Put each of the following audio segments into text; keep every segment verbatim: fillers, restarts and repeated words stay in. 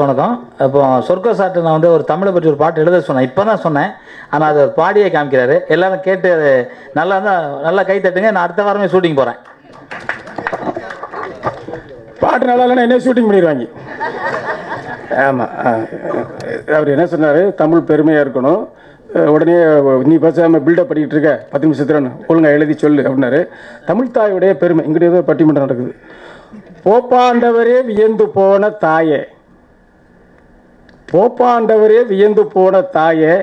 தோணுதும். இப்போ சொர்க்க சாட்டு நான் வந்து ஒரு தமிழை பற்றி ஒரு பாட்டு எழுத சொன்னேன், இப்போ தான் சொன்னேன், ஆனால் அது பாடியே காமிக்கிறாரு. எல்லோரும் கேட்டு நல்லா தான் நல்லா கை தட்டுங்க. நான் அடுத்த வாரமே ஷூட்டிங் போகிறேன். பாட்டு நல்லா இல்லைன்னா என்ன ஷூட்டிங் பண்ணிடுவாங்க. ஆமாம், அவர் என்ன சொன்னார், தமிழ் பெருமையாக இருக்கணும், உடனே நீ பேசாமல் பில்டப் பண்ணிக்கிட்டு இருக்க, பத்து நிமிஷத்துலன்னு ஒழுங்காக எழுதி சொல்லு அப்படின்னாரு. தமிழ் தாயுடைய பெருமை இங்கிட்ட ஏதோ பட்டிமன்றம் நடக்குது. போப்பாண்டவரே வியந்து போன தாயே, போப்பாண்டவரே வியந்து போன தாயே,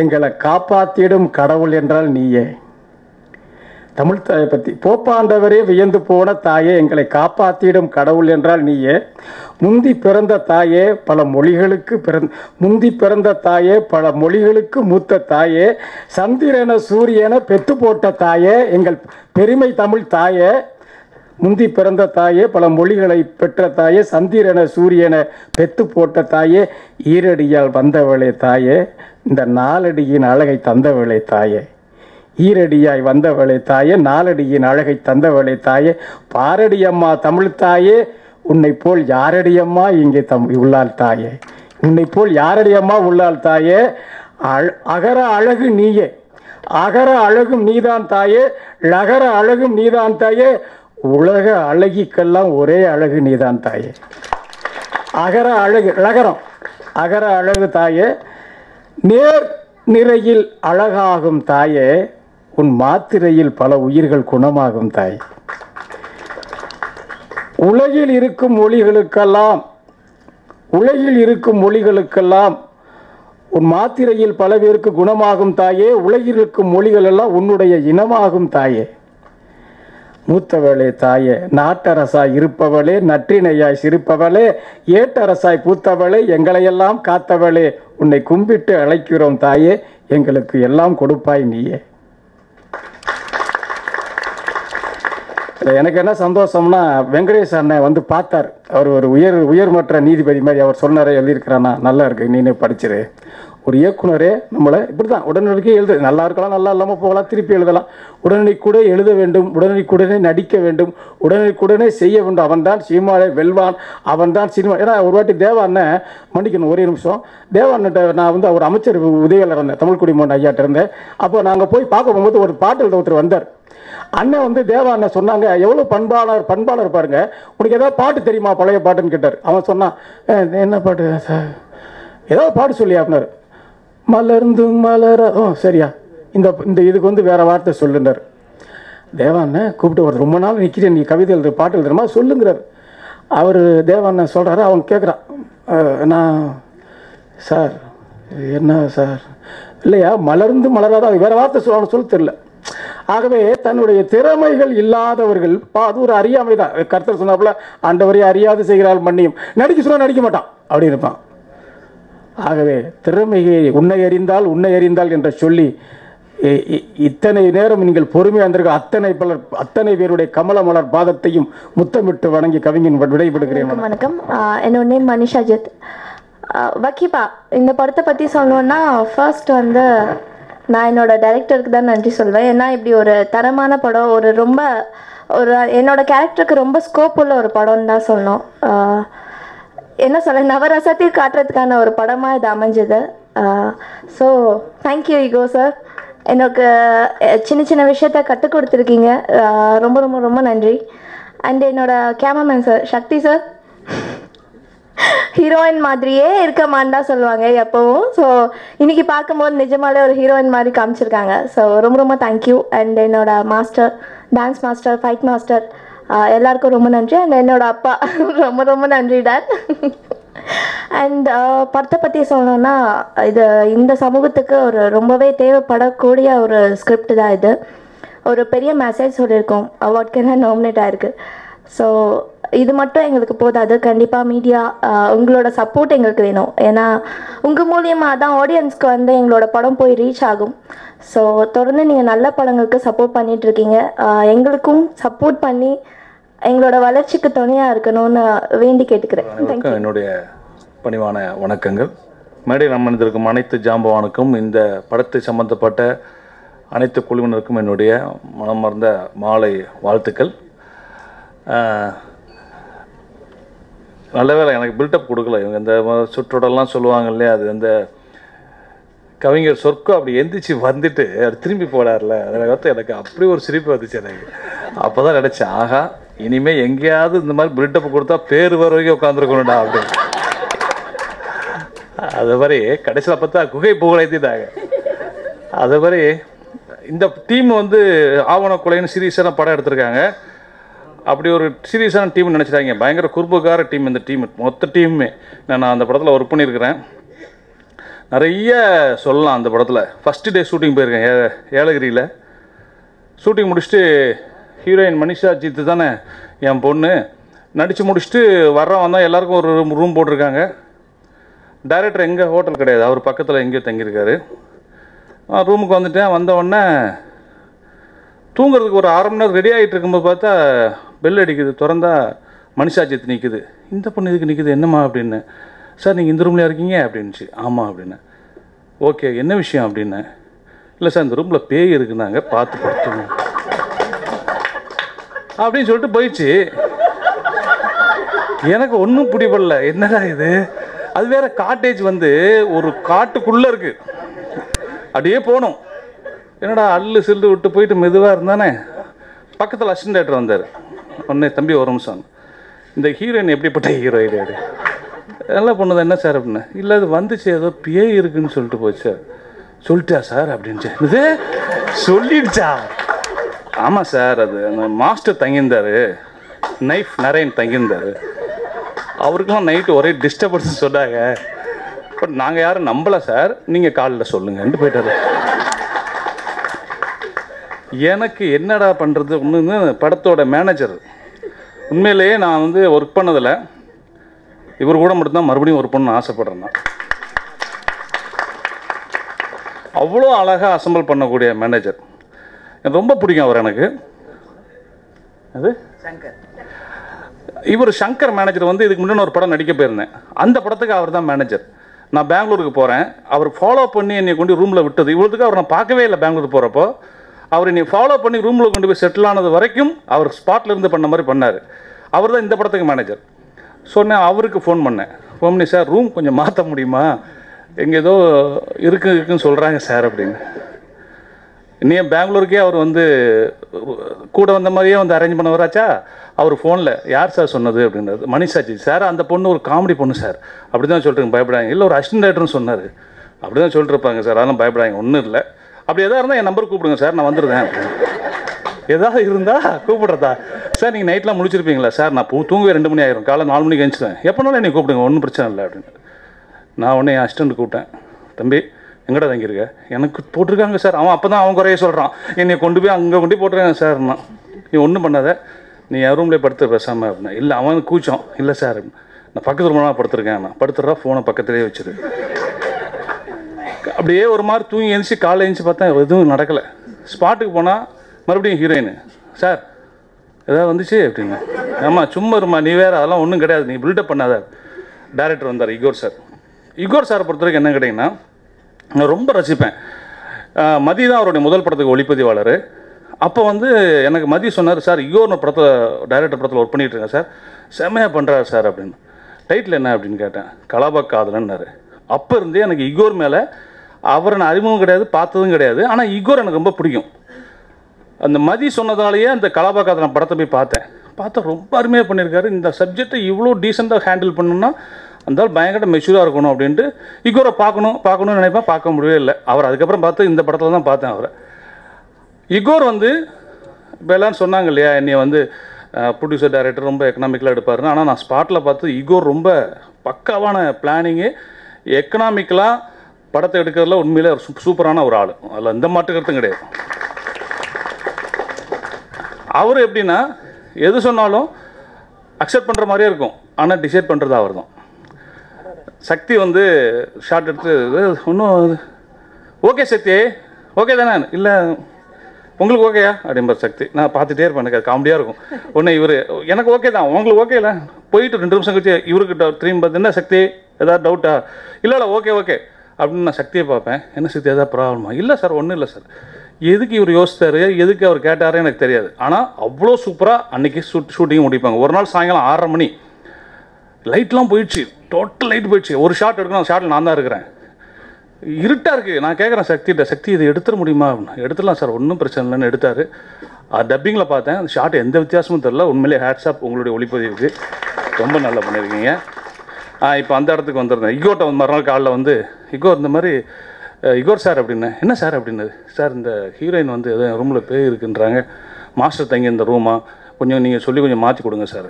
எங்களை காப்பாற்றிடும் கடவுள் என்றால் நீயே. தமிழ் தாயை பற்றி, போப்பாண்டவரே வியந்து போன தாயே, எங்களை காப்பாற்றிடும் கடவுள் என்றால் நீயே. முந்தி பிறந்த தாயே பல மொழிகளுக்கு பிறந்த, முந்தி பிறந்த தாயே பல மொழிகளுக்கு மூத்த தாயே, சந்திரன சூரியனை பெத்து போட்ட தாயே, எங்கள் பெருமை தமிழ் தாயே. முந்தி பிறந்த தாயே பல மொழிகளை பெற்ற தாயே, சந்திரன சூரியனை பெத்து போட்ட தாயே, ஈரடியால் வந்தவளே தாயே, இந்த நாலடியின் அழகை தந்தவளே தாயே. ஈரடியாய் வந்தவளே தாயே, நாலடியின் அழகை தந்தவளே தாயே, பாரடியம்மா தமிழ் தாயே, உன்னை போல் யாரடியம்மா இங்கே தம் உள்ளாள் தாயே, உன்னை போல் யாரடியம்மா உள்ளாள் தாயே, அகர அழகு நீயே, அகர அழகும் நீதான் தாயே, லகர அழகும் நீதான் தாயே, உலக அழகிக்கெல்லாம் ஒரே அழகு நீதான் தாயே. அகர அழகு லகரம், அகர அழகு தாயே, நேர் நிறையில் அழகாகும் தாயே, உன் மாத்திரையில் பல உயிர்கள் குணமாகும் தாய். உலகில் இருக்கும் மொழிகளுக்கெல்லாம், உலகில் இருக்கும் மொழிகளுக்கெல்லாம் உன் மாத்திரையில் பல பேருக்கு குணமாகும் தாயே, உலகில் இருக்கும் மொழிகளெல்லாம் உன்னுடைய இனமாகும் தாயே. மூத்தவளே தாயே, நாட்டரசாய் இருப்பவளே, நற்றிணையாய் சிரிப்பவளே, ஏட்டரசாய் பூத்தவளே, எங்களையெல்லாம் காத்தவளே, உன்னை கும்பிட்டு அழைக்கிறோம் தாயே, எங்களுக்கு எல்லாம் கொடுப்பாய் நீயே. எனக்கு என்ன சந்தோஷம்னா, வெங்கடேஷ் அண்ணன் வந்து பார்த்தார். அவர் ஒரு உயர் உயர்மற்ற நீதிபதி மாதிரி அவர் சொன்னாரே, எழுதியிருக்கிறானா நல்லா இருக்கு, நீனே படிச்சிரு. ஒரு இயக்குனரே நம்மளை இப்படி தான் உடனடிக்கே எழுது, நல்லா இருக்கலாம், நல்லா இல்லாமல் போகலாம், திருப்பி எழுதலாம், உடனடிக்கூட எழுத வேண்டும், உடனடிக்குடனே நடிக்க வேண்டும், உடனடிக்குடனே செய்ய வேண்டும். அவன் தான் சினிமாவை வெல்வான், அவன் தான் சினிமா. ஏன்னா ஒரு வாட்டி தேவாண்ண மன்னிக்கணும் ஒரே நிமிஷம், தேவாண்ணிட்ட நான் வந்து அவர் அமைச்சர் உதவியாளர் இருந்தேன், தமிழ் குடிமன் ஐயாட்ட இருந்தேன். அப்போ நாங்கள் போய் பார்க்க போகும்போது ஒரு பாட்டு ஒருத்தர் வந்தார். அண்ணன் வந்து தேவா அண்ணன் சொன்னாங்க, எவ்வளோ பண்பாளர் பண்பாளர் பாருங்க, உனக்கு ஏதாவது பாட்டு தெரியுமா பழைய பாட்டுன்னு கேட்டார். அவன் சொன்னான், என்ன பாட்டு சார் ஏதாவது பாட்டு சொல்லி அப்படின்னாரு. மலர்ந்து மலர, ஓ சரியா, இந்த இந்த இதுக்கு வந்து வேற வார்த்தை சொல்லுங்கிறார். தேவா அண்ணன் கூப்பிட்டு, ஒரு ரொம்ப நாள் நிற்கிறேன், நீ கவிதை எழுது பாட்டு எழுதுறமா சொல்லுங்கிறார். அவர் தேவா அண்ணன் சொல்கிறாரு. அவன் கேட்குறான், நான் சார் என்ன சார், இல்லையா மலர்ந்து மலராத, அது வேற வார்த்தை சொல்லுவான்னு சொல்ல தெரியல. ஆகவே தன்னுடைய திறமைகள் இல்லாதவர்கள், அது ஒரு அறியாமை தான். கர்த்தர் சொன்னாப்புல, ஆண்டவரை அறியாது செய்கிறார் மன்னியும், நடிக்க சொன்னால் நடிக்க மாட்டான் அப்படி இருப்பான். ஆகவே திறமையை உன்னை அறிந்தால் உன்னை அறிந்தால் என்ற சொல்லி இத்தனை நேரம் நீங்கள் பொறுமையாக இருந்திருக்க அத்தனை பலர் அத்தனை பேருடைய கமல மலர் பாதத்தையும் முத்தமிட்டு வணங்கி கவிஞன் விடைபெறுகிறேன். வணக்கம், என்னோட நேம் மனிஷா ஜித். வக்கீபா, இந்த படத்தை பற்றி சொல்லணுன்னா ஃபர்ஸ்ட் வந்து நான் என்னோடய டைரக்டருக்கு தான் நன்றி சொல்வேன். ஏன்னா இப்படி ஒரு தரமான படம், ஒரு ரொம்ப ஒரு என்னோடய கேரக்டருக்கு ரொம்ப ஸ்கோப் உள்ள ஒரு படம்னு தான் சொல்லணும். என்ன சொல்ல, நவரசத்தை காட்டுறதுக்கான ஒரு படமாக இது அமைஞ்சது. ஸோ தேங்க்யூ ஈகோ சார், எனக்கு சின்ன சின்ன விஷயத்த கற்றுக் கொடுத்துருக்கீங்க, ரொம்ப ரொம்ப ரொம்ப நன்றி. அண்ட் என்னோடய cameraman sir Sakthi sir, heroine மாதிரியே இருக்க மாட்டா சொல்லுவாங்க எப்பவும். ஸோ இன்னைக்கு பார்க்கும்போது நிஜமாலே ஒரு ஹீரோயின் மாதிரி காமிச்சிருக்காங்க. ஸோ ரொம்ப ரொம்ப தேங்க்யூ. அண்ட் என்னோட master, dance master, fight master, எல்லாருக்கும் ரொம்ப நன்றி. அண்ட் என்னோட அப்பா ரொம்ப ரொம்ப நன்றி டாட். அண்ட் படத்தை பற்றி சொல்லணும்னா, இது இந்த சமூகத்துக்கு ஒரு ரொம்பவே தேவைப்படக்கூடிய ஒரு ஸ்கிரிப்ட் தான் இது. ஒரு பெரிய மெசேஜ் சொல்லியிருக்கோம், அவார்டுக்குன்னா நாமினேட் ஆகிருக்கு. ஸோ இது மட்டும் எங்களுக்கு போதாது, கண்டிப்பாக மீடியா உங்களோட சப்போர்ட் எங்களுக்கு வேணும். ஏன்னா உங்கள் மூலியமாக தான் ஆடியன்ஸ்க்கு வந்து எங்களோட படம் போய் ரீச் ஆகும். ஸோ தொடர்ந்து நீங்கள் நல்ல படங்களுக்கு சப்போர்ட் பண்ணிகிட்ருக்கீங்க, எங்களுக்கும் சப்போர்ட் பண்ணி எங்களோட வளர்ச்சிக்கு துணையாக இருக்கணும்னு வேண்டி கேட்டுக்கிறேன். தேங்க்யூ. என்னுடைய பணிவான வணக்கங்கள். மேடையில் அமர்ந்திருக்கும் அனைத்து ஜாம்பவானுக்கும், இந்த படத்தை சம்பந்தப்பட்ட அனைத்து குழுவினருக்கும் என்னுடைய மனமார்ந்த மாலை வாழ்த்துக்கள். நல்ல வேலை எனக்கு பில்டப் கொடுக்கல. இவங்க இந்த சுற்றோடலாம் சொல்லுவாங்க இல்லையா, அது அந்த கவிஞர் சொற்கும் அப்படி எந்திரிச்சு வந்துட்டு அது திரும்பி போடாருல, அதில் எனக்கு அப்படி ஒரு சிரிப்பு வந்துச்சு. எனக்கு அப்போ தான் நினச்சேன், ஆகா இனிமேல் எங்கேயாவது இந்த மாதிரி பில்டப் கொடுத்தா பேர் வர வரைக்கும் உட்காந்துருக்கணும்டா அப்படின்னு. அது மாதிரி கடைசியில் பார்த்தா குகை புகழைத்திட்டாங்க. அது மாதிரி இந்த டீம் வந்து ஆவணக்குலைன்னு சீரியஸான படம் எடுத்திருக்காங்க. அப்படி ஒரு சீரியஸான டீம்னு நினச்சிட்டாங்க. பயங்கர குறும்புக்கார டீம் இந்த டீம், மொத்த டீமுமே. நான் அந்த படத்தில் ஒர்க் பண்ணியிருக்கிறேன், நிறைய சொல்லலாம். அந்த படத்தில் ஃபஸ்ட்டு டே ஷூட்டிங் போயிருக்கேன் ஏ ஏலகிரியில். ஷூட்டிங் முடிச்சுட்டு ஹீரோயின் மனிஷா ஜித்து தானே என் பொண்ணு, நடித்து முடிச்சுட்டு வர்றவன் வந்தால் எல்லாேருக்கும் ஒரு ரூம் ரூம் போட்டிருக்காங்க. டைரக்டர் எங்கள் ஹோட்டல் கிடையாது, அவர் பக்கத்தில் எங்கேயோ தங்கியிருக்காரு. ரூமுக்கு வந்துட்டேன். வந்தவுடனே தூங்குறதுக்கு ஒரு அரை மணி நேரம் ரெடி ஆகிட்டு இருக்கும்போது பார்த்தா பெல் அடிக்குது. திறந்தா மனிஷா ஜித்து நிற்குது. இந்த பொண்ணு இதுக்கு நிற்குது, என்னம்மா அப்படின்னு. சார் நீங்கள் இந்த ரூம்லையா இருக்கீங்க அப்படின்னுச்சு. ஆமாம் அப்படின்னேன். ஓகே என்ன விஷயம் அப்படின்னேன். இல்லை சார் இந்த ரூமில் பேய் இருக்குன்னாங்க, பார்த்து படுத்துங்க அப்படின்னு சொல்லிட்டு போயிடுச்சு. எனக்கு ஒன்றும் பிடிபடல, என்னடா இது. அது வேற காட்டேஜ் வந்து ஒரு காட்டுக்குள்ளே இருக்குது. அப்படியே போனோம், என்னடா அள்ளு சில்லு விட்டு போயிட்டு மெதுவாக இருந்தானே. பக்கத்தில் அசிஸ்டன்ட் டேரக்டர் வந்தார். உடனே தம்பி ஒரு நிமிஷம், இந்த ஹீரோயின் எப்படிப்பட்ட ஹீரோயின் அது நல்லா பொண்ணுதான், என்ன சார் அப்படின்னு. இல்லை அது வந்துச்சு, ஏதோ பேய் இருக்குன்னு சொல்லிட்டு போச்சு சார். சொல்லிட்டா சார் அப்படின்ச்சு. இது சொல்லிடுச்சா? ஆமாம் சார், அது மாஸ்டர் தங்கியிருந்தார், நைஃப் நரேன் தங்கியிருந்தார், அவருக்கெல்லாம் நைட்டு ஒரே டிஸ்டர்பன்ஸ் சொன்னாங்க. பட் நாங்கள் யாரும் நம்பலை சார், நீங்கள் காலில் சொல்லுங்கன்ட்டு போயிட்டாரு. எனக்கு என்னடா பண்ணுறது ஒன்றுன்னு படத்தோட மேனேஜர். உண்மையிலேயே நான் வந்து ஒர்க் பண்ணதில்லை, இவர் கூட மட்டும்தான் மறுபடியும் ஒர்க் பண்ணணும்னு ஆசைப்படுறேன்னா. அவ்வளோ அழகாக அசம்பிள் பண்ணக்கூடிய மேனேஜர், எனக்கு ரொம்ப பிடிக்கும் அவர். எனக்கு அது சங்கர், இவர் சங்கர் மேனேஜர் வந்து இதுக்கு முன்னாடி ஒரு படம் நடிக்க போயிருந்தேன். அந்த படத்துக்கு அவர் தான் மேனேஜர். நான் பெங்களூருக்கு போகிறேன், அவர் ஃபாலோ பண்ணி என்னை கொண்டு ரூமில் விட்டது. இவ்வளோத்துக்கு அவர் நான் பார்க்கவே இல்லை பெங்களூர் போகிறப்போ. அவர் என்னை ஃபாலோ பண்ணி ரூமில் கொண்டு போய் செட்டில் ஆனது வரைக்கும் அவர் ஸ்பாட்டில் இருந்து பண்ண மாதிரி பண்ணார். அவர் தான் இந்த படத்துக்கு மேனேஜர். ஸோ நான் அவருக்கு ஃபோன் பண்ணேன். ஃபோன் பண்ணி சார் ரூம் கொஞ்சம் மாற்ற முடியுமா, எங்கே ஏதோ இருக்கு இருக்குன்னு சொல்கிறாங்க சார் அப்படின்னு. இன்னும் பெங்களூருக்கே அவர் வந்து கூட வந்த மாதிரியே வந்து அரேஞ்ச் பண்ண வராச்சா. அவர் ஃபோனில் யார் சார் சொன்னது அப்படின்றது. மனிஷாச்சி சார், அந்த பொண்ணு ஒரு காமெடி பொண்ணு சார், அப்படி தான் சொல்லிட்டுருங்க பயப்படாங்க. இல்லை ஒரு அசிஸ்டன்ட் ரைட்டர்னு சொன்னார், அப்படி தான் சொல்லிட்டுருப்பாங்க சார், அதெல்லாம் பயப்படாங்க ஒன்றும் இல்லை. அப்படி எதாவது இருந்தால் என் நம்பர் கூப்பிடுங்க சார், நான் வந்துடுறேன். எதாவது இருந்தால் கூப்பிட்றதா சார், நீங்கள் நைட்லாம் முடிச்சிருப்பீங்களா சார். நான் பூ தூங்குவே ரெண்டு மணி ஆயிரும், காலை நாலு மணிக்கு எழுந்துடுவேன், எப்போனாலும் என்னை கூப்பிடுங்க, ஒன்றும் பிரச்சனை இல்லை அப்படின்னு. நான் உடனே என் அசிஸ்டன்ட் கூப்பிட்டேன். தம்பி எங்கடா தங்கியிருக்க? எனக்கு போட்டிருக்காங்க சார். அவன் அப்போ தான் அவன் குறைய சொல்கிறான், என்னை கொண்டு போய் அங்கே கொண்டு போய் போட்டிருக்காங்க சார்னா. நீ ஒன்றும் பண்ணாத, நீ என் ரூம்லேயே படுத்து பேசாமல் அப்படின்னா. இல்லை அவன் கூச்சம். இல்லை சார் நான் பக்கத்து ரூம்லாம் படுத்துருக்கேன். நான் படுத்துடுறா, ஃபோனை பக்கத்துலேயே வச்சிரு. அப்படியே ஒரு மாதிரி தூங்கி எழுந்துச்சி. காலை எழுந்துச்சி பார்த்தா எதுவும் நடக்கலை. ஸ்பாட்டுக்கு போனால் மறுபடியும் ஹீரோயின் சார் எதாவது வந்துச்சு அப்படின்னா. ஆமாம் சும்மா இருமா, நீ வேறு, அதெல்லாம் ஒன்றும் கிடையாது, நீ பில்டப் பண்ணாத. டேரக்டர் வந்தார் இகோர் சார். இகோர் சாரை பொறுத்த வரைக்கும் என்ன கேட்டிங்கன்னா நான் ரொம்ப ரசிப்பேன். மதி தான் அவருடைய முதல் படத்துக்கு ஒளிப்பதிவாளர். அப்போ வந்து எனக்கு மதி சொன்னார், சார் இகோர்னு படத்தில் டைரக்டர் படத்தில் ஒர்க் பண்ணிகிட்ருக்கேன் சார், செம்மையாக பண்ணுறாரு சார் அப்படின்னு. டைட்டில் என்ன அப்படின்னு கேட்டேன். கலாபாக் காதலன்னாரு. அப்போ இருந்தே எனக்கு இகோர் மேலே, அவரை நான் அறிமுகம் கிடையாது, பார்த்ததும் கிடையாது, ஆனால் இகோர் எனக்கு ரொம்ப பிடிக்கும். அந்த மதி சொன்னதாலேயே அந்த கலாபாக் காதலன் படத்தை போய் பார்த்தேன். பார்த்தா ரொம்ப அருமையாக பண்ணியிருக்காரு. இந்த சப்ஜெக்டை இவ்வளோ டீசெண்டாக ஹேண்டில் பண்ணணுன்னா அந்தாலும் பயங்கர மெச்சூராக இருக்கணும் அப்படின்ட்டு இகோரை பார்க்கணும் பார்க்கணும்னு நினைப்பேன். பார்க்க முடியவே இல்லை. அவர் அதுக்கப்புறம் பார்த்து இந்த படத்தில் தான் பார்த்தேன் அவரை. இகோர் வந்து இப்போ எல்லாரும் சொன்னாங்க இல்லையா, என்னை வந்து ப்ரொடியூசர் டைரக்டர் ரொம்ப எக்கனாமிக்கலாக எடுப்பாருன்னு. ஆனால் நான் ஸ்பாட்டில் பார்த்து இகோர் ரொம்ப பக்காவான பிளானிங்கு, எக்கனாமிக்கலாக படத்தை எடுக்கிறதுல உண்மையிலே சூப்பரான ஒரு ஆள். அதில் எந்த மாற்று கருத்தும் கிடையாது. அவர் எப்படின்னா எது சொன்னாலும் அக்செப்ட் பண்ணுற மாதிரியே இருக்கும், ஆனால் டிசைட் பண்ணுறது அவர் தான். சக்தி வந்து ஷார்ட் எடுத்து ஒன்றும் ஓகே சக்தி ஓகே தானே, இல்லை உங்களுக்கு ஓகேயா அப்படின்பார் சக்தி. நான் பார்த்துட்டே இருப்பேன், எனக்கு அது காமெடியாக இருக்கும். ஒன்று இவர் எனக்கு ஓகே தான், உங்களுக்கு ஓகே இல்லை போயிட்டு ரெண்டு நிமிஷம் கழிச்சு இவருக்கு திரும்பி பார்த்தீங்கன்னா சக்தி எதாவது டவுட்டா, இல்லை இல்லை ஓகே ஓகே அப்படின்னு நான் சக்தியை பார்ப்பேன். என்ன சக்தி எதாவது ப்ராப்ளமா? இல்லை சார் ஒன்றும் இல்லை சார். எதுக்கு இவர் யோசித்தார், எதுக்கு அவர் கேட்டாரே எனக்கு தெரியாது, ஆனால் அவ்வளோ சூப்பராக அன்றைக்கி ஷூட் ஷூட்டிங் முடிப்பாங்க. ஒரு நாள் சாயங்காலம் ஆறரை மணி light lamp poichu, total light poichu. One shot edukana, shot la naan dhaan irukuren. Irutta irukku. Naan kekkuren Sakthi da, Sakthi idu edutara mudiyuma appadina. Eduthiralam sir, onnum prachana illanu eduthaaru. Aa dubbing la paathen, and shot endha vithiyasam therilla. Unmailaye hats off ungalude olipadivirku. Romba nalla pannirukeenga. Aa ipo andha edathukku vandirren. Igota maral kaalla vandu igor indha mari Igor sir அப்படின்னா என்ன sir அப்படின்னது sir இந்த heroine வந்து ஏதோ ரூமில் பேய் இருக்குன்றாங்க master தங்கி இந்த ரூமா கொஞ்சம் நீங்கள் சொல்லி கொஞ்சம் மாற்றி கொடுங்க சார்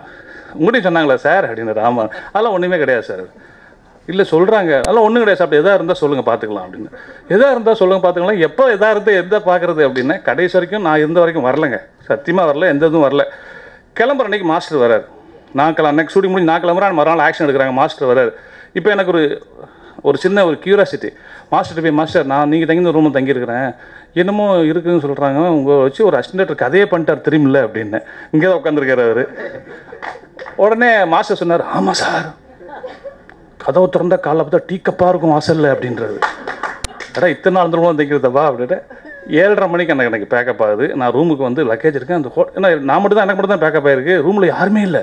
உங்கள்கிட்ட சொன்னாங்களா சார் அப்படின்னாரு ஆமாம் அதெல்லாம் ஒன்றுமே கிடையாது சார் இல்லை சொல்கிறாங்க அதெல்லாம் ஒன்றும் கிடையாது சார் அப்படி எதாக இருந்தால் சொல்லுங்கள் பார்த்துக்கலாம் அப்படின்னு எதாக இருந்தால் சொல்லுங்கள் பார்த்துக்கலாம் எப்போ எதாக இருந்தால் எதை பார்க்குறது அப்படின்னா கடைசி வரைக்கும் நான் இருந்த வரைக்கும் வரலைங்க சத்தியமாக வரல எந்த இதுவும் வரல கிளம்புற அன்றைக்கி மாஸ்டர் வரார் நான் கிளம்ப அன்றைக்கி சூடி முடிஞ்சு நான் கிளம்புறேன் மறுநாள் ஆக்ஷன் எடுக்கிறாங்க மாஸ்டர் வரார் இப்போ எனக்கு ஒரு ஒரு சின்ன ஒரு கியூரியாசிட்டி மாஸ்டர் போய் மாஸ்டர் நான் நீங்கள் தங்கி இந்த ரூமில் தங்கியிருக்கிறேன் என்னமோ இருக்குதுன்னு சொல்கிறாங்க உங்கள் வச்சு ஒரு அசிஸ்டன்ட் கதையே பண்ணிட்டார் தெரியுமில்ல அப்படின்னு இங்கே தான் உட்காந்துருக்கார் அவர் உடனே மாஸ்டர் சொன்னார் ஆமாம் சார் கதவை திறந்தால் காலைல பார்த்தா டீ கப்பாக இருக்கும் வாசலில் அப்படின்றது ஏடா இத்தனை நாள் இந்த ரூமில் தங்கிறதப்பா அப்படின்ட்டு ஏழரை மணிக்கு எனக்கு எனக்கு பேக்கப் ஆகுது நான் ரூமுக்கு வந்து லக்கேஜ் இருக்கேன் அந்த ஹோ ஏன்னா நான் மட்டும் தான் எனக்கு மட்டும் தான் பேக்கப் ஆகிருக்கு ரூமில் யாருமே இல்லை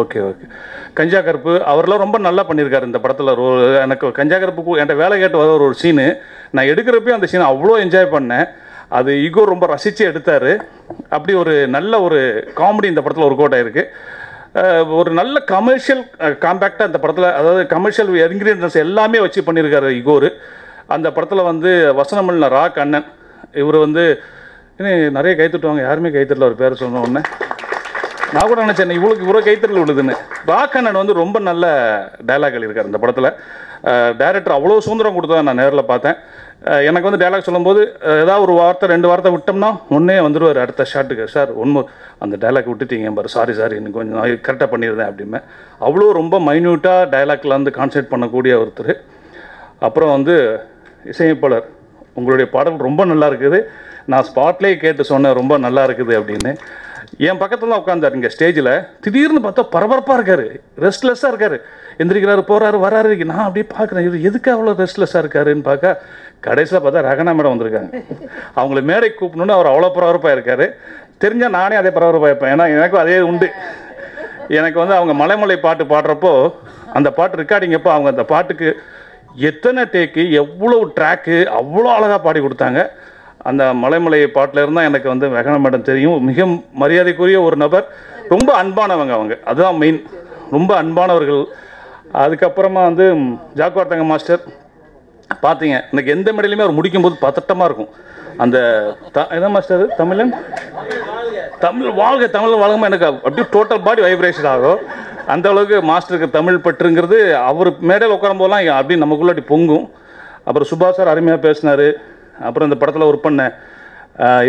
ஓகே ஓகே கஞ்சா கருப்பு அவரெலாம் ரொம்ப நல்லா பண்ணியிருக்காரு இந்த படத்தில் ரோ எனக்கு கஞ்சா கருப்புக்கு என்கிட்ட வேலை கேட்டு வர ஒரு சீனு நான் எடுக்கிறப்பையும் அந்த சீனை அவ்வளோ என்ஜாய் பண்ணேன் அது ஈகோ ரொம்ப ரசித்து எடுத்தார் அப்படி ஒரு நல்ல ஒரு காமெடி இந்த படத்தில் ஒர்க் அவுட் ஆகிருக்கு ஒரு நல்ல கமர்ஷியல் காம்பேக்டாக இந்த படத்தில் அதாவது கமர்ஷியல் இன்க்ரீடியன்ஸ் எல்லாமே வச்சு பண்ணியிருக்காரு ஈகோரு அந்த படத்தில் வந்து வசனமல்ல ரா கண்ணன் இவர் வந்து இன்னும் நிறைய கைத்துட்டுவாங்க யாருமே கைத்தட்டில் ஒரு பேர் சொன்ன உடனே நான் கூட நினச்சேன் இவ்வளோக்கு இவ்வளோ கைத்தறல் விழுதுன்னு ராக்கண்ணன் வந்து ரொம்ப நல்ல டைலாக்கள் இருக்கார் இந்த படத்தில் டைரக்டர் அவ்வளோ சுதந்திரம் கொடுத்ததான் நான் நேரில் பார்த்தேன் எனக்கு வந்து டைலாக் சொல்லும்போது ஏதாவது ஒரு வார்த்தை ரெண்டு வார்த்தை விட்டோம்னா ஒன்றே வந்துடுவார் அடுத்த ஷாட்டுக்கு சார் ஒன்று அந்த டைலாக் விட்டுட்டீங்க பாரு சாரி சார் இன்னும் கொஞ்சம் கரெக்டாக பண்ணியிருந்தேன் அப்படிமே அவ்வளோ ரொம்ப மைன்யூட்டாக டைலாக்ல வந்து கான்சன்ட்ரேட் பண்ணக்கூடிய ஒருத்தர் அப்புறம் வந்து இசையமைப்பாளர் உங்களுடைய பாடல் ரொம்ப நல்லா இருக்குது நான் ஸ்பாட்லேயே கேட்டு சொன்னேன் ரொம்ப நல்லா இருக்குது அப்படின்னு என் பக்கத்தில் தான் உட்காந்தார் இங்கே ஸ்டேஜில் திடீர்னு பார்த்தா பரபரப்பாக இருக்கார் ரெஸ்ட்லெஸ்ஸாக இருக்கார் எந்திரிக்கிறாரு போகிறாரு வராரு நான் அப்படியே பார்க்குறேன் இது எதுக்கு அவ்வளோ ரெஸ்ட்லெஸ்ஸாக இருக்காருன்னு பார்க்க கடைசியில் பார்த்தா ரகனா மேடம் வந்திருக்காங்க அவங்கள மேடை கூப்பிடணுன்னு அவர் அவ்வளோ பரபரப்பாக இருக்கார் தெரிஞ்சால் நானே அதே பரபரப்பாக இருப்பேன் ஏன்னா எனக்கும் அதே உண்டு எனக்கு வந்து அவங்க மலைமலை பாட்டு பாடுறப்போ அந்த பாட்டு ரெக்கார்டிங்கப்போ அவங்க அந்த பாட்டுக்கு எத்தனை டேக்கு எவ்வளோ ட்ராக்கு அவ்வளோ அழகாக பாடி கொடுத்தாங்க அந்த மலைமலை பாட்டில் இருந்தால் எனக்கு வந்து வெகன மேடம் தெரியும் மிக மரியாதைக்குரிய ஒரு நபர் ரொம்ப அன்பானவங்க அவங்க அதுதான் மெயின் ரொம்ப அன்பானவர்கள் அதுக்கப்புறமா வந்து ஜாக்குவார் தங்க மாஸ்டர் பார்த்தீங்க எனக்கு எந்த மேடையிலுமே அவர் முடிக்கும்போது பதட்டமாக இருக்கும் அந்த த என்ன மாஸ்டர் தமிழன் தமிழ் வாழ்க தமிழ் வாழ்கமாக எனக்கு அப்படியே டோட்டல் பாடி வைப்ரேஷன் ஆகும் அந்த அளவுக்கு மாஸ்டருக்கு தமிழ் பற்றுங்கிறது அவர் மேடையில் உட்காரும்போதெல்லாம் அப்படி நமக்குள்ள அப்படி பொங்கும் அப்புறம் சுபாஷ் சார் அருமையாக பேசினார் அப்புறம் இந்த படத்தில் ஒர்க் பண்ண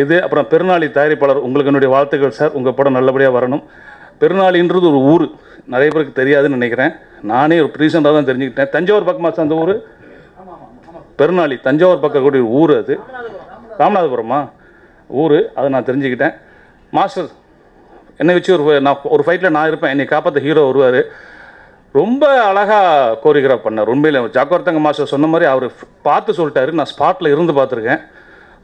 இது அப்புறம் பெருநாளி தயாரிப்பாளர் உங்களுக்கு என்னுடைய வாழ்த்துக்கள் சார் உங்கள் படம் நல்லபடியாக வரணும் பெருநாளின்றது ஒரு ஊர் நிறைய பேருக்கு தெரியாதுன்னு நினைக்கிறேன் நானே ஒரு ரீசெண்டாக தான் தெரிஞ்சுக்கிட்டேன் தஞ்சாவூர் பக்கமாக அந்த ஊர் பெருநாளி தஞ்சாவூர் பக்கம் கூடிய ஊர் அது ராமநாதபுரமா ஊர் அதை நான் தெரிஞ்சுக்கிட்டேன் மாஸ்டர் என்னை வச்சு ஒரு நான் ஒரு ஃபைட்டில் நான் இருப்பேன் என்னை காப்பாற்ற ஹீரோ வருவார் ரொம்ப அழகாக கோரியோகிராஃப் பண்ணார் உண்மையில் ஜாக்குவர்த்தங்க மாஸ்டர் சொன்ன மாதிரி அவர் பார்த்து சொல்லிட்டாரு நான் ஸ்பாட்டில் இருந்து பார்த்துருக்கேன்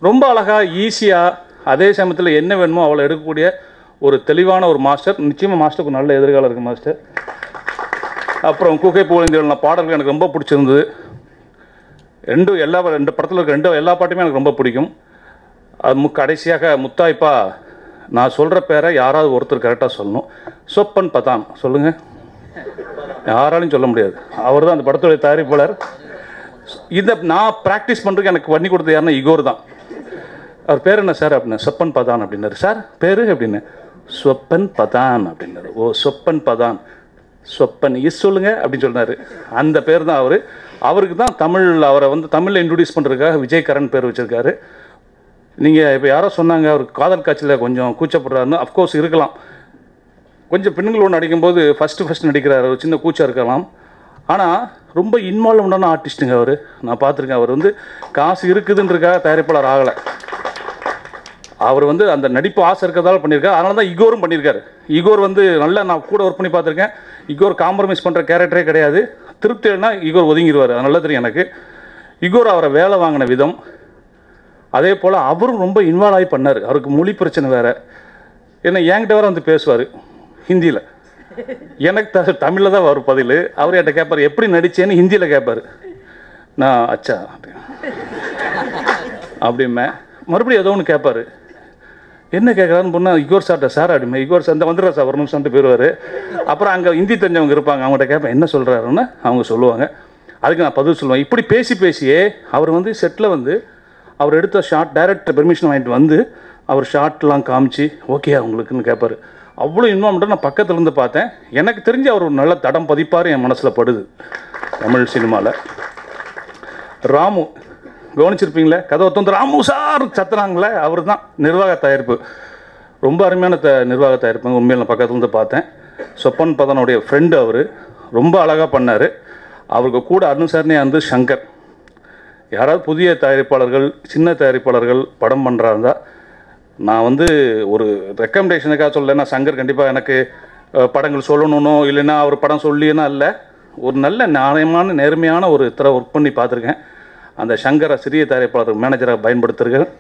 ரொம்ப அழகாக ஈஸியாக அதே சமயத்தில் என்ன வேணுமோ அவளை எடுக்கக்கூடிய ஒரு தெளிவான ஒரு மாஸ்டர் நிச்சயமாக மாஸ்டருக்கு நல்ல எதிர்காலம் இருக்குது மாஸ்டர் அப்புறம் குகை புகழ்ந்தேன் பாடல்கள் எனக்கு ரொம்ப பிடிச்சிருந்தது ரெண்டும் எல்லா ரெண்டு படத்தில் இருக்க ரெண்டு எல்லா பாட்டுமே எனக்கு ரொம்ப பிடிக்கும் அது மு கடைசியாக முத்தாய்ப்பா நான் சொல்கிற பேரை யாராவது ஒருத்தர் கரெக்டாக சொல்லணும் சொப்பன் பதான் சொல்லுங்கள் யாராலையும் சொல்ல முடியாது அவர் தான் அந்த படத்துடைய தயாரிப்பாளர் இதை நான் ப்ராக்டிஸ் பண்ணுறதுக்கு எனக்கு பண்ணி கொடுத்தது யாருன்னா இகோர் தான் அவர் பேர் என்ன சார் அப்படின்னா சொப்பன் பதான் அப்படின்னாரு சார் பேர் அப்படின்னு சொப்பன் பதான் அப்படின்னாரு ஓ சொப்பன் பதான் சொப்பன் இஸ் சொல்லுங்கள் அப்படின்னு சொன்னார் அந்த பேர் தான் அவர் அவருக்கு தான் தமிழ் அவரை வந்து தமிழில் இன்ட்ரடியூஸ் பண்ணுறதுக்காக விஜயகரன் பேர் வச்சுருக்காரு நீங்கள் இப்போ யாரோ சொன்னாங்க அவர் காதல் காட்சியில் கொஞ்சம் கூச்சப்படுறாருன்னு அஃப்கோர்ஸ் இருக்கலாம் கொஞ்சம் பெண்கள் ஒன்று நடிக்கும்போது ஃபஸ்ட்டு ஃபஸ்ட் நடிக்கிறார் ஒரு சின்ன கூச்சம் இருக்கலாம் ஆனால் ரொம்ப இன்வால்வ் பண்ணான ஆர்டிஸ்ட்டுங்க அவர். நான் பார்த்துருக்கேன், அவர் வந்து காசு இருக்குதுன்றக்காக தயாரிப்பாளர் ஆகலை. அவர் வந்து அந்த நடிப்பு ஆசை இருக்கிறதால பண்ணியிருக்காரு. அதனால தான் இகோரும் பண்ணியிருக்காரு. இகோர் வந்து நல்லா நான் கூட ஒர்க் பண்ணி பார்த்துருக்கேன். இகோர் காம்ப்ரமைஸ் பண்ணுற கேரக்டரே கிடையாது. திருப்தி இல்லைன்னா இகோர் ஒதுங்கிடுவார். அது நல்லா தெரியும் எனக்கு. இகோர் அவரை வேலை வாங்கின விதம், அதே போல் அவரும் ரொம்ப இன்வால்வ் ஆகி பண்ணார். அவருக்கு மொழி பிரச்சனை வேறு. ஏன்னா என்கிட்ட வேறு வந்து பேசுவார் ஹிந்தியில், எனக்கு த தமிழில் தான் வரும் பதில். அவர் என்கிட்ட கேட்பார் எப்படி நடித்தேன்னு ஹிந்தியில் கேட்பார். நான் அச்சா அப்படிமே மறுபடியும் ஏதோ ஒன்று கேட்பார். என்ன கேட்குறான்னு போனால் இகோர் சார்ட்ட சார் அப்படிமே இகோர் சார் இந்த வந்துடுறா சார் ஒரு நிமிஷம்ட்டு போயிடுவார். அப்புறம் அங்கே ஹிந்தி தெரிஞ்சவங்க இருப்பாங்க, அவங்கள்ட்ட கேட்பேன் என்ன சொல்கிறாருன்னு. அவங்க சொல்லுவாங்க, அதுக்கு நான் பதில் சொல்லுவேன். இப்படி பேசி பேசியே அவர் வந்து செட்டில் வந்து அவர் எடுத்த ஷார்ட் டைரக்டர் பெர்மிஷன் வாங்கிட்டு வந்து அவர் ஷார்ட்லாம் காமிச்சு ஓகே அவங்களுக்குன்னு கேட்பார். அவ்வளோ இன்வால்மெண்ட்டாக நான் பக்கத்துலேருந்து பார்த்தேன். எனக்கு தெரிஞ்சு அவர் ஒரு நல்ல தடம் பதிப்பார், என் மனசில் படுது. தமிழ் சினிமாவில் ராமு கவனிச்சிருப்பீங்களே, கதை ஒருத்தந்து ராமு சார் சத்துனாங்களே, அவர் தான் நிர்வாக தயாரிப்பு. ரொம்ப அருமையான த நிர்வாக தயாரிப்பு உண்மையில். நான் பக்கத்துலேருந்து பார்த்தேன். சொப்பன் பதனுடைய ஃப்ரெண்டு அவர். ரொம்ப அழகாக பண்ணார். அவருக்கு கூட அனுசரணையே வந்து சங்கர். யாராவது புதிய தயாரிப்பாளர்கள் சின்ன தயாரிப்பாளர்கள் படம் பண்ணுறாருந்தா நான் வந்து ஒரு ரெக்கமெண்டேஷனுக்காக சொல்லலைன்னா சங்கர் கண்டிப்பாக எனக்கு படங்கள் சொல்லணும்னோ இல்லைன்னா அவர் படம் சொல்லினா இல்லை, ஒரு நல்ல நியாயமான நேர்மையான ஒரு தர ஒர்க் பண்ணி பார்த்துருக்கேன். அந்த சங்கரை சிறிய தயாரிப்பாளர் மேனேஜராக பயன்படுத்திருக்கேன்.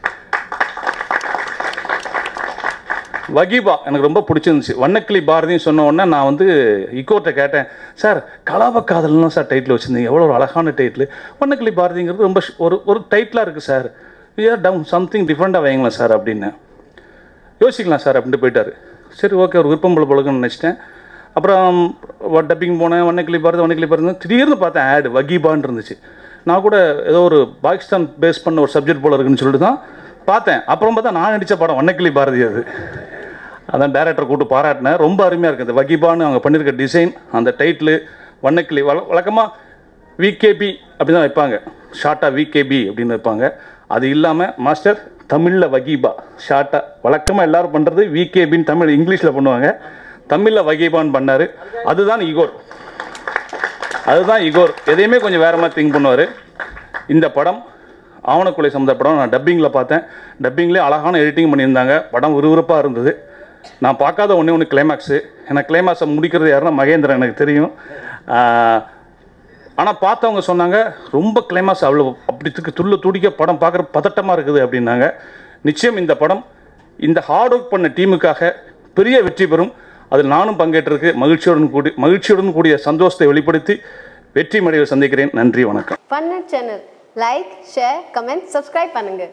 வகிபா எனக்கு ரொம்ப பிடிச்சிருந்துச்சு. வண்ணக்கிளி பாரதின்னு சொன்ன உடனே நான் வந்து இக்கோட்டை கேட்டேன், சார் கலாபக்காதல்னு சார் டைட்டில் வச்சுருந்தீங்க, எவ்வளோ ஒரு அழகான டைட்டில். வண்ணக்கிளி பாரதிங்கிறது ரொம்ப ஒரு ஒரு டைட்டிலாக இருக்குது சார், ஏர் டவுன் சம்திங் டிஃப்ரெண்ட்டாக வைங்களேன் சார் அப்படின்னு. யோசிக்கலாம் சார் அப்படின்ட்டு போயிட்டார். சரி ஓகே ஒரு விருப்பம் போல போலக்குன்னு நினச்சிட்டேன். அப்புறம் டப்பிங் போனேன். வண்ணக்கிளி பாரதி வண்ணக்கிளி பாரதி திடீர்னு பார்த்தேன் ஆடு வகிபான்னு இருந்துச்சு. நான் கூட ஏதோ ஒரு பாகிஸ்தான் பேஸ் பண்ண ஒரு சப்ஜெக்ட் போல் இருக்குன்னு சொல்லிட்டு தான் பார்த்தேன். அப்புறம் பார்த்தா நான் நடித்த படம் வண்ணக்கிளி பாரதி. அது அதான் டேரக்டரை கூப்பிட்டு பாராட்டினேன். ரொம்ப அருமையாக இருக்குது. வகிபான்னு அவங்க பண்ணியிருக்க டிசைன், அந்த டைட்டில் வண்ணக்கிளி. வழ வழக்கமாக விகேபி அப்படி தான் வைப்பாங்க, ஷார்ட்டாக விகேபி அப்படின்னு வைப்பாங்க. அது இல்லாமல் மாஸ்டர் தமிழில் வகிபா ஷார்ட்டாக வழக்கமாக எல்லோரும் பண்ணுறது விகேபின்னு தமிழ் இங்கிலீஷில் பண்ணுவாங்க, தமிழில் வகிபான்னு பண்ணார். அதுதான் இகோர். அதுதான் இகோர். எதையுமே கொஞ்சம் வேறு மாதிரி திங்க் பண்ணுவார். இந்த படம் ஆவணக்குலை சம்மந்த படம் நான் டப்பிங்கில் பார்த்தேன். டப்பிங்லேயே அழகான எடிட்டிங் பண்ணியிருந்தாங்க. படம் விறுவிறுப்பாக இருந்தது. நான் பார்க்காத ஒன்றே ஒன்று கிளைமேக்ஸு. ஏன்னா கிளைமேக்ஸை முடிக்கிறது யாருன்னா மகேந்திரன், எனக்கு தெரியும். ஆனால் பார்த்தவங்க சொன்னாங்க ரொம்ப கிளைமேக்ஸ் அவ்வளோ அப்படி துக்கு துள்ள துடிக்க படம் பார்க்குற பதட்டமாக இருக்குது அப்படின்னாங்க. நிச்சயம் இந்த படம் இந்த ஹார்ட் ஒர்க் பண்ண டீமுக்காக பெரிய வெற்றி பெறும். அதில் நானும் பங்கேற்றிருக்கு. மகிழ்ச்சியுடன் கூடி மகிழ்ச்சியுடன் கூடிய சந்தோஷத்தை வெளிப்படுத்தி வெற்றி மடையை சந்திக்கிறேன். நன்றி, வணக்கம். Funnett channel like share comment subscribe பண்ணுங்கள்.